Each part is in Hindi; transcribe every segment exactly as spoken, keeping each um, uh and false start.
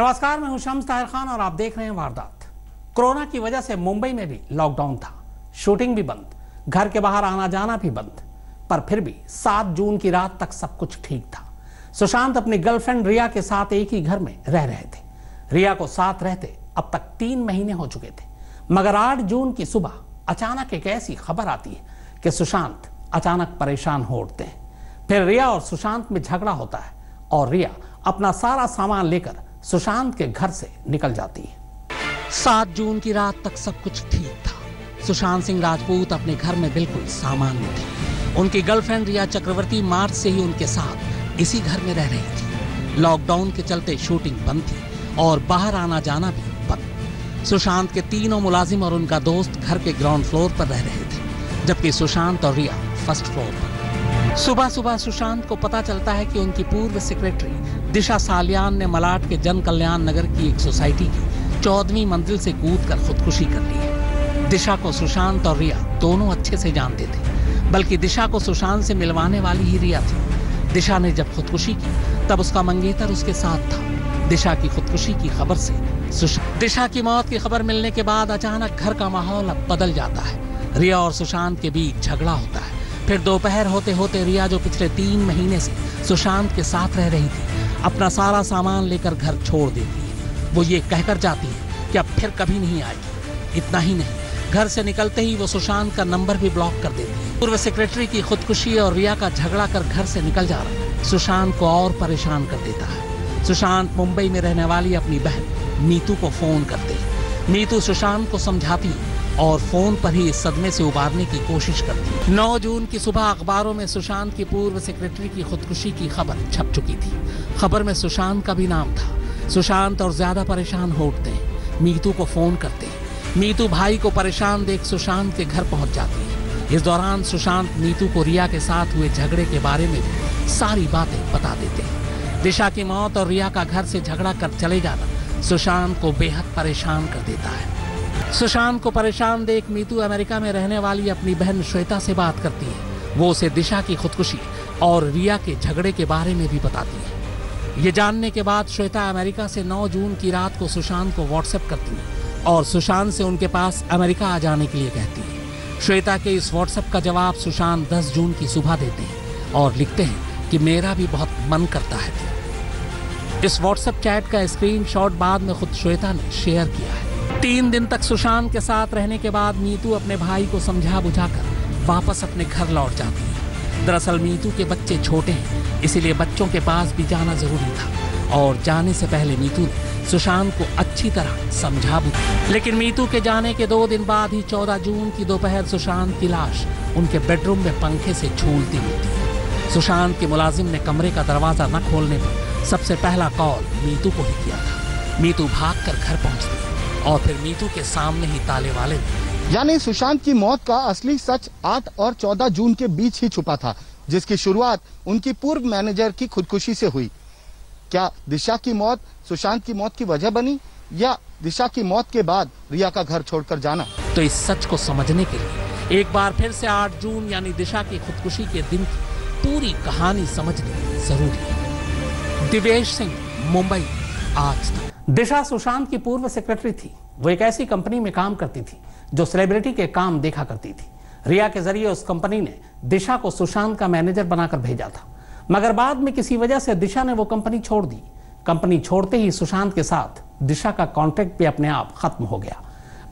नमस्कार, मैं हूं शम्स ताहिर खान और आप देख रहे हैं वारदात। कोरोना की वजह से मुंबई में भी लॉकडाउन था, शूटिंग भी बंद, घर के बाहर आना जाना भी बंद, पर फिर भी सात जून की रात तक सब कुछ ठीक था। सुशांत अपनी गर्लफ्रेंड रिया के साथ एक ही घर में रह रहे थे। रिया को साथ रहते अब तक तीन महीने हो चुके थे, मगर आठ जून की सुबह अचानक एक ऐसी खबर आती है कि सुशांत अचानक परेशान हो उठते हैं। फिर रिया और सुशांत में झगड़ा होता है और रिया अपना सारा सामान लेकर सुशांत के घर से निकल जाती है। सात जून की रात तक सब कुछ ठीक था। सुशांत सिंह राजपूत अपने घर में बिल्कुल सामान्य थे। उनकी गर्लफ्रेंड रिया चक्रवर्ती मार्च से ही उनके साथ इसी घर में रह रही थी। लॉकडाउन के चलते शूटिंग बंद थी और बाहर आना जाना भी बंद। सुशांत के तीनों मुलाजिम और उनका दोस्त घर के ग्राउंड फ्लोर पर रह रहे थे, जबकि सुशांत और रिया फर्स्ट फ्लोर पर। सुबह सुबह सुशांत को पता चलता है कि उनकी पूर्व सेक्रेटरी दिशा सालियान ने मलाड के जन कल्याण नगर की एक सोसाइटी की चौदहवीं मंजिल से कूदकर खुदकुशी कर ली है। दिशा को सुशांत और रिया दोनों अच्छे से जानते थे, बल्कि दिशा को सुशांत से मिलवाने वाली ही रिया थी। दिशा ने जब खुदकुशी की तब उसका मंगेतर उसके साथ था। दिशा की खुदकुशी की खबर से सुशांत दिशा की मौत की खबर मिलने के बाद अचानक घर का माहौल अब बदल जाता है। रिया और सुशांत के बीच झगड़ा होता है। फिर दोपहर होते होते रिया, जो पिछले तीन महीने से सुशांत के साथ रह रही थी, अपना सारा सामान लेकर घर छोड़ देती है। वो ये कहकर जाती है कि अब फिर कभी नहीं आएगी। इतना ही नहीं, घर से निकलते ही वो सुशांत का नंबर भी ब्लॉक कर देती है। पूर्व सेक्रेटरी की खुदकुशी और रिया का झगड़ा कर घर से निकल जाना सुशांत को और परेशान कर देता है। सुशांत मुंबई में रहने वाली अपनी बहन नीतू को फोन करते हैं। नीतू सुशांत को समझाती और फोन पर ही इस सदमे से उबारने की कोशिश करती। नौ जून की सुबह अखबारों में सुशांत की पूर्व सेक्रेटरी की खुदकुशी की खबर छप चुकी थी। खबर में सुशांत का भी नाम था। सुशांत और ज्यादा परेशान हो उठते हैं। नीतू को फोन करते हैं। नीतू भाई को परेशान देख सुशांत के घर पहुंच जाती है। इस दौरान सुशांत नीतू को रिया के साथ हुए झगड़े के बारे में सारी बातें बता देते हैं। दिशा की मौत और रिया का घर से झगड़ा कर चले जाना सुशांत को बेहद परेशान कर देता है। सुशांत को परेशान देख नीतू अमेरिका में रहने वाली अपनी बहन श्वेता से बात करती है। वो उसे दिशा की खुदकुशी और रिया के झगड़े के बारे में भी बताती है। ये जानने के बाद श्वेता अमेरिका से नौ जून की रात को सुशांत को व्हाट्सएप करती है और सुशांत से उनके पास अमेरिका आ जाने के लिए कहती है। श्वेता के इस व्हाट्सएप का जवाब सुशांत दस जून की सुबह देते हैं और लिखते हैं कि मेरा भी बहुत मन करता है। इस व्हाट्सएप चैट का स्क्रीनशॉट बाद में खुद श्वेता ने शेयर किया है। तीन दिन तक सुशांत के साथ रहने के बाद नीतू अपने भाई को समझा बुझाकर वापस अपने घर लौट जाती है। दरअसल नीतू के बच्चे छोटे हैं, इसीलिए बच्चों के पास भी जाना जरूरी था और जाने से पहले नीतू ने सुशांत को अच्छी तरह समझा बुझा। लेकिन नीतू के जाने के दो दिन बाद ही चौदह जून की दोपहर सुशांत की लाश उनके बेडरूम में पंखे से झूलती मिलती है। सुशांत के मुलाजिम ने कमरे का दरवाजा न खोलने पर सबसे पहला कॉल नीतू को ही किया था। नीतू भाग कर घर पहुँचती और फिर नीतू के सामने ही ताले वाले। यानी सुशांत की मौत का असली सच आठ और चौदह जून के बीच ही छुपा था, जिसकी शुरुआत उनकी पूर्व मैनेजर की खुदकुशी से हुई। क्या दिशा की मौत सुशांत की मौत की वजह बनी या दिशा की मौत के बाद रिया का घर छोड़कर जाना? तो इस सच को समझने के लिए एक बार फिर से आठ जून यानी दिशा की खुदकुशी के दिन की पूरी कहानी समझनी जरूरी है। दिवेश सिंह, मुंबई, आज तक। दिशा सुशांत की पूर्व सेक्रेटरी थी। वो एक ऐसी कंपनी में काम करती थी जो सेलिब्रिटी के काम देखा करती थी। रिया के जरिए उस कंपनी ने दिशा को सुशांत का मैनेजर बनाकर भेजा था, मगर बाद में किसी वजह से दिशा ने वो कंपनी छोड़ दी। कंपनी छोड़ते ही सुशांत के साथ दिशा का कॉन्ट्रैक्ट भी अपने आप खत्म हो गया।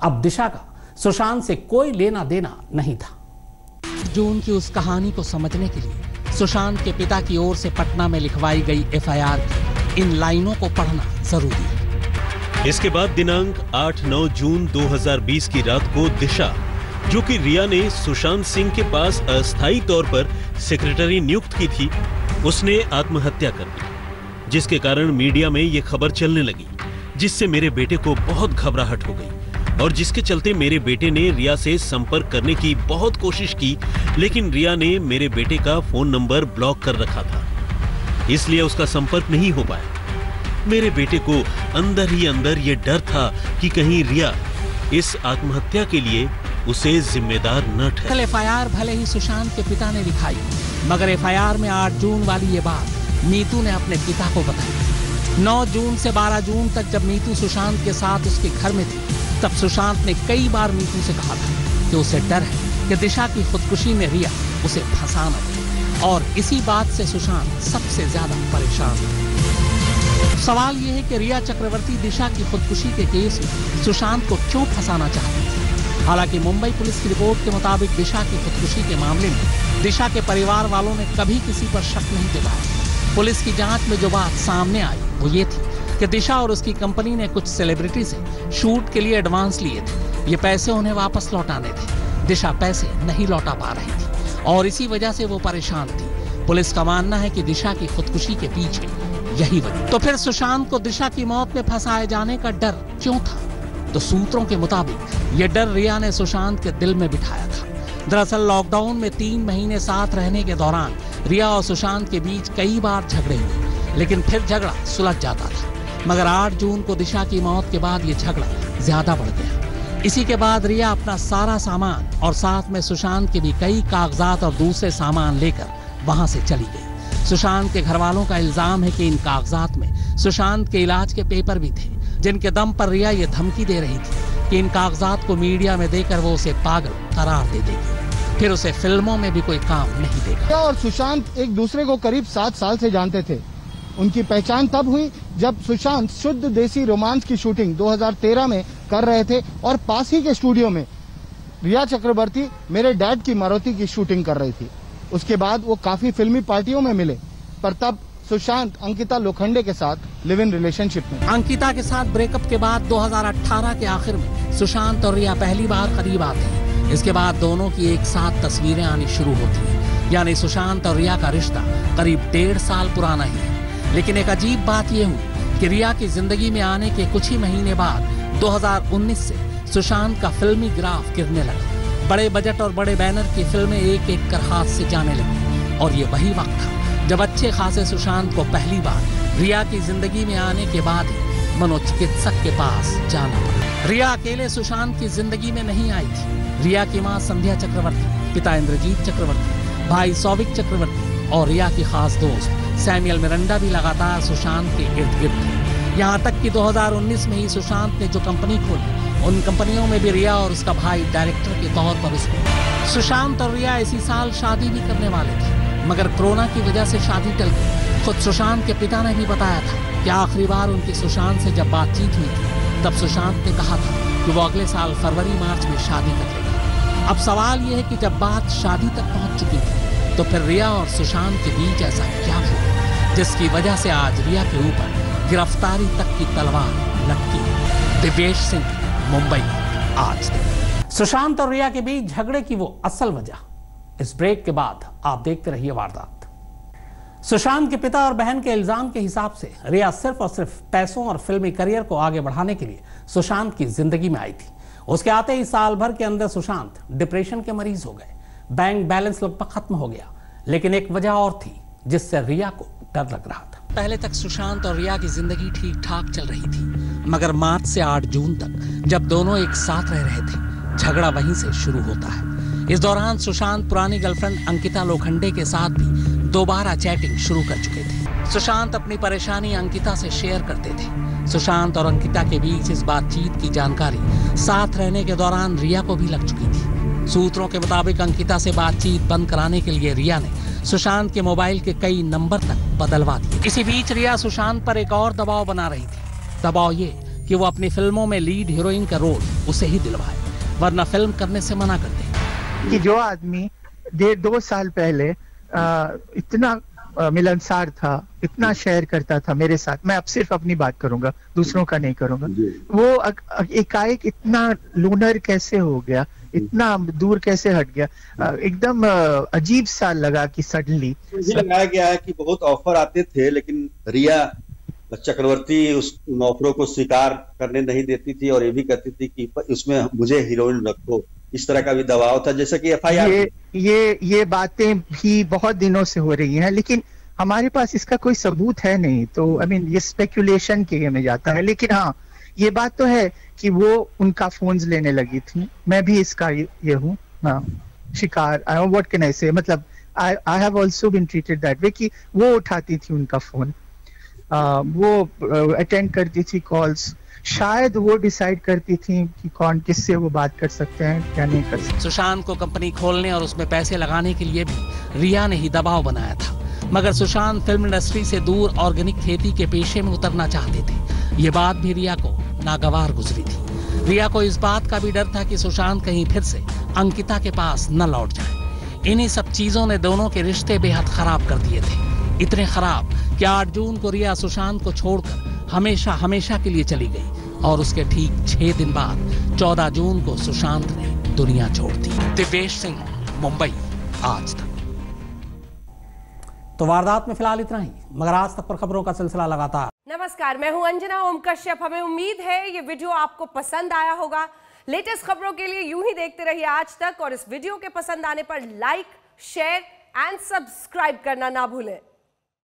अब दिशा का सुशांत से कोई लेना देना नहीं था। जून की उस कहानी को समझने के लिए सुशांत के पिता की ओर से पटना में लिखवाई गई एफ आई आर की इन लाइनों को पढ़ना जरूरी है। इसके बाद दिनांक आठ नौ जून दो हज़ार बीस की रात को दिशा, जो कि रिया ने सुशांत सिंह के पास अस्थायी तौर पर सेक्रेटरी नियुक्त की थी, उसने आत्महत्या कर ली, जिसके कारण मीडिया में ये खबर चलने लगी, जिससे मेरे बेटे को बहुत घबराहट हो गई और जिसके चलते मेरे बेटे ने रिया से संपर्क करने की बहुत कोशिश की, लेकिन रिया ने मेरे बेटे का फोन नंबर ब्लॉक कर रखा था, इसलिए उसका संपर्क नहीं हो पाया। मेरे बेटे को अंदर ही अंदर ये डर था कि कहीं रिया इस आत्महत्या के लिए उसे जिम्मेदार न ठहराए। एफ आई आर भले ही सुशांत के पिता ने लिखाई, मगर एफ आई आर में आठ जून वाली ये बात नीतू ने अपने पिता को बताई। नौ जून से बारह जून तक जब नीतू सुशांत के साथ उसके घर में थी, तब सुशांत ने कई बार नीतू से कहा था कि उसे डर है कि दिशा की खुदकुशी में रिया उसे फंसा न दे, और इसी बात से सुशांत सबसे ज्यादा परेशान था। सवाल यह है कि रिया चक्रवर्ती दिशा की खुदकुशी के केस में सुशांत को क्यों फंसाना चाहती थी। हालांकि मुंबई पुलिस की रिपोर्ट के मुताबिक दिशा की खुदकुशी के मामले में दिशा के परिवार वालों ने कभी किसी पर शक नहीं जताया। पुलिस की जांच में जो बात सामने आई वो ये थी कि दिशा और उसकी कंपनी ने कुछ सेलिब्रिटी से शूट के लिए एडवांस लिए थे। ये पैसे उन्हें वापस लौटाने थे, दिशा पैसे नहीं लौटा पा रही थी और इसी वजह से वो परेशान थी। पुलिस का मानना है कि दिशा की खुदकुशी के पीछे यही वजह। तो फिर सुशांत को दिशा की मौत में फंसाए जाने का डर क्यों था? तो सूत्रों के मुताबिक ये डर रिया ने सुशांत के दिल में बिठाया था। दरअसल लॉकडाउन में तीन महीने साथ रहने के दौरान रिया और सुशांत के बीच कई बार झगड़े हुए, लेकिन फिर झगड़ा सुलझ जाता था। मगर आठ जून को दिशा की मौत के बाद ये झगड़ा ज्यादा बढ़ गया। इसी के बाद रिया अपना सारा सामान और साथ में सुशांत के भी कई कागजात और दूसरे सामान लेकर वहां से चली गई। सुशांत के घर वालों का इल्जाम है कि इन कागजात में सुशांत के इलाज के पेपर भी थे, जिनके दम पर रिया ये धमकी दे रही थी कि इन कागजात को मीडिया में देकर वो उसे पागल करार दे देगी, फिर उसे फिल्मों में भी कोई काम नहीं देगा। और सुशांत एक दूसरे को करीब सात साल से जानते थे। उनकी पहचान तब हुई जब सुशांत शुद्ध देसी रोमांस की शूटिंग दो हज़ार तेरह में कर रहे थे और पास ही के स्टूडियो में रिया चक्रवर्ती मेरे डैड की मारोती की शूटिंग कर रही थी। उसके बाद वो काफी फिल्मी पार्टियों में मिले, पर तब सुशांत अंकिता लोखंडे के साथ लिव इन रिलेशनशिप में। अंकिता के साथ ब्रेकअप के बाद दो हज़ार अठारह के आखिर में सुशांत और रिया पहली बार करीब आते हैं। इसके बाद दोनों की एक साथ तस्वीरें आनी शुरू होती हैं, यानी सुशांत और रिया का रिश्ता करीब डेढ़ साल पुराना ही है। लेकिन एक अजीब बात यह हुई कि रिया की जिंदगी में आने के कुछ ही महीने बाद दो हज़ार उन्नीस से सुशांत का फिल्मी ग्राफ गिरने लगा। बड़े बजट और बड़े बैनर की फिल्में एक एक कर हाथ से जाने लगी, और ये वही वक्त था जब अच्छे खासे सुशांत को पहली बार रिया की जिंदगी में आने के बाद मनोचिकित्सक के पास जाना पड़ा। रिया अकेले सुशांत की जिंदगी में नहीं आई थी। रिया की मां संध्या चक्रवर्ती, पिता इंद्रजीत चक्रवर्ती, भाई सौविक चक्रवर्ती और रिया की खास दोस्त सैम्युअल मिरंडा भी लगातार सुशांत के इर्द गिर्द थे। यहाँ तक कि दो हज़ार उन्नीस में ही सुशांत ने जो कंपनी खोली, उन कंपनियों में भी रिया और उसका भाई डायरेक्टर के तौर पर उसको। सुशांत और रिया इसी साल शादी भी करने वाले थे, मगर कोरोना की वजह से शादी टल गई। खुद सुशांत के पिता ने भी बताया था कि आखिरी बार उनकी सुशांत से जब बातचीत हुई थी, तब सुशांत ने कहा था कि वो अगले साल फरवरी मार्च में शादी कर। अब सवाल यह है कि जब बात शादी तक पहुंच चुकी थी, तो फिर रिया और सुशांत के बीच ऐसा क्या हुआ जिसकी वजह से आज रिया के ऊपर गिरफ्तारी तक की तलवार लटकी? दिवेश सिंह, मुंबई, आज। सुशांत और रिया के बीच झगड़े की वो असल वजह। इस ब्रेक के बाद आप देखते रहिए वारदात। सुशांत के पिता और बहन के इल्जाम के हिसाब से रिया सिर्फ और सिर्फ पैसों और फिल्मी करियर को आगे बढ़ाने के लिए सुशांत की जिंदगी में आई थी। उसके आते ही साल भर के अंदर सुशांत डिप्रेशन के मरीज हो गए, बैंक बैलेंस लगभग खत्म हो गया। लेकिन एक वजह और थी जिससे रिया को डर लग रहा था। पहले तक सुशांत और रिया की जिंदगी ठीक ठाक चल रही थी, मगर मार्च से आठ जून तक जब दोनों एक साथ रह रहे थे, झगड़ा वहीं से शुरू होता है। इस दौरान सुशांत पुरानी गर्लफ्रेंड अंकिता लोखंडे के साथ भी दोबारा चैटिंग शुरू कर चुके थे। सुशांत अपनी परेशानी अंकिता से शेयर करते थे। सुशांत और अंकिता के बीच इस बातचीत की जानकारी साथ रहने के दौरान रिया को भी लग चुकी थी। सूत्रों के मुताबिक अंकिता से बातचीत बंद कराने के लिए रिया ने सुशांत के मोबाइल के कई नंबर तक बदलवा दिए। इसी बीच रिया सुशांत पर एक और दबाव बना रही थी। दबाव ये कि वो अपनी फिल्मों में लीड हीरोइन का रोल उसे ही दिलवाए, वरना फिल्म करने से मना कर दे। कि जो आदमी डेढ़ दो साल पहले आ, इतना मिलनसार था, इतना शेयर करता था मेरे साथ, मैं अब सिर्फ अपनी बात करूंगा, दूसरों का नहीं करूंगा, वो एकाएक इतना लूनर कैसे हो गया, इतना दूर कैसे हट गया, एकदम अजीब सा लगा कि सडनली। मुझे लगाया गया है कि बहुत ऑफर आते थे, लेकिन रिया चक्रवर्ती उस ऑफरों को स्वीकार करने नहीं देती थी और ये भी कहती थी कि उसमें मुझे हीरोइन रखो। इस तरह का भी दबाव था, जैसा कि एफ आई आर। ये ये ये बातें भी बहुत दिनों से हो रही हैं, लेकिन हमारे पास इसका कोई सबूत है नहीं, तो आई I मीन mean, ये स्पेकुलेशन के में जाता है। लेकिन हाँ, ये बात तो है कि वो उनका फोन्स लेने लगी थी। मैं भी इसका ये, ये हूँ हाँ, शिकार। I what can I say, मतलब I I have also been treated that way कि वो उठाती थी उनका फोन। आ, वो अटेंड करती थी कॉल्स, शायद वो डिसाइड करती थी कि कौन किससे वो बात कर सकते हैं क्या नहीं कर सकते। सुशांत को कंपनी खोलने और उसमें पैसे लगाने के लिए रिया ने ही दबाव बनाया था, मगर सुशांत फिल्म इंडस्ट्री से दूर ऑर्गेनिक खेती के पेशे में उतरना चाहते थे। ये बात भी रिया को नागवार गुजरी थी। रिया को इस बात का भी डर था कि सुशांत कहीं फिर से अंकिता के पास न लौट जाए। इन्हीं सब चीजों ने दोनों के रिश्ते बेहद खराब कर दिए थे, इतने खराब कि आठ जून को रिया सुशांत को छोड़कर हमेशा हमेशा के लिए चली गई और उसके ठीक छह दिन बाद चौदह जून को सुशांत ने दुनिया छोड़ दी। दिवेश सिंह, मुंबई, आज तक। तो वारदात में फिलहाल इतना ही, मगर आज तक पर खबरों का सिलसिला लगातार। नमस्कार, मैं हूं अंजना ओम कश्यप। हमें उम्मीद है ये वीडियो आपको पसंद आया होगा। लेटेस्ट खबरों के लिए यूं ही देखते रहिए आज तक, और इस वीडियो के पसंद आने पर लाइक, शेयर एंड सब्सक्राइब करना ना भूलें।